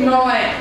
No way.